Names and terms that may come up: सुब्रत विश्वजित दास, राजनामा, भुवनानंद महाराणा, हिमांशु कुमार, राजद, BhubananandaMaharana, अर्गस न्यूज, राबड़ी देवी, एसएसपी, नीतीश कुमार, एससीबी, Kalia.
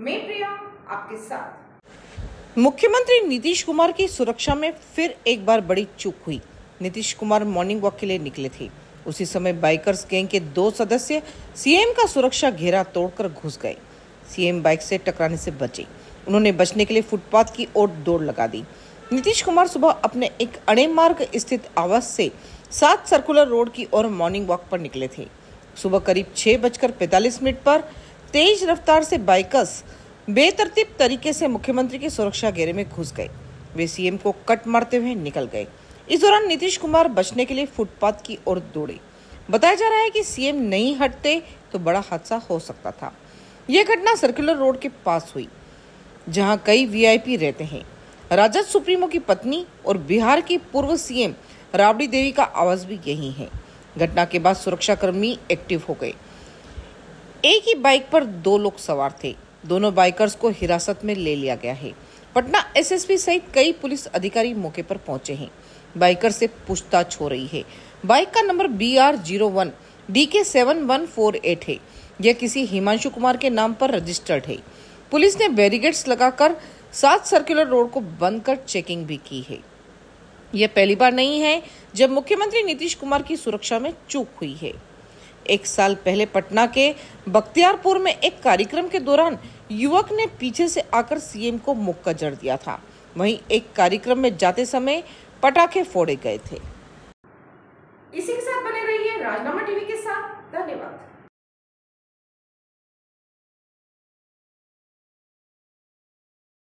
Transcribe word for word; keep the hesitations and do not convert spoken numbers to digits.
मैं प्रिया आपके साथ। मुख्यमंत्री नीतीश कुमार की सुरक्षा में फिर एक बार बड़ी चूक हुई। नीतीश कुमार मॉर्निंग वॉक के लिए निकले थे, उसी समय बाइकर्स गैंग के दो सदस्य सीएम का सुरक्षा घेरा तोड़कर घुस गए। सीएम बाइक से टकराने से बचे, उन्होंने बचने के लिए फुटपाथ की ओर दौड़ लगा दी। नीतीश कुमार सुबह अपने एक अड़े मार्ग स्थित आवास से सात सर्कुलर रोड की ओर मॉर्निंग वॉक पर निकले थे। सुबह करीब छः बजकर पैंतालीस मिनट पर तेज रफ्तार से बाइकर्स बेतरतीब तरीके से मुख्यमंत्री के सुरक्षा घेरे में घुस गए। वे सीएम को कट मारते हुए निकल गए। इस दौरान नीतीश कुमार बचने के लिए फुटपाथ की ओर दौड़े। बताया जा रहा है कि सीएम नहीं हटते तो बड़ा हादसा हो सकता था। यह घटना सर्कुलर रोड के पास हुई, जहां कई वीआईपी रहते हैं। राजद सुप्रीमो की पत्नी और बिहार की पूर्व सीएम राबड़ी देवी का आवास भी यही है। घटना के बाद सुरक्षाकर्मी एक्टिव हो गए। एक ही बाइक पर दो लोग सवार थे। दोनों बाइकर्स को हिरासत में ले लिया गया है। पटना एसएसपी सहित कई पुलिस अधिकारी मौके पर पहुंचे हैं। बाइकर से पूछताछ हो रही है। बाइक का number B R zero one D K seven one four eight है। यह किसी हिमांशु कुमार के नाम पर रजिस्टर्ड है। पुलिस ने बैरिकेड्स लगाकर सात सर्कुलर रोड को बंद कर चेकिंग भी की है। यह पहली बार नहीं है जब मुख्यमंत्री नीतीश कुमार की सुरक्षा में चूक हुई है। एक साल पहले पटना के बख्तियारपुर में एक कार्यक्रम के दौरान युवक ने पीछे से आकर सीएम को मुक्का जड़ दिया था। वहीं एक कार्यक्रम में जाते समय पटाखे फोड़े गए थे। इसी के साथ बने रहिए राजनामा टीवी के साथ। धन्यवाद।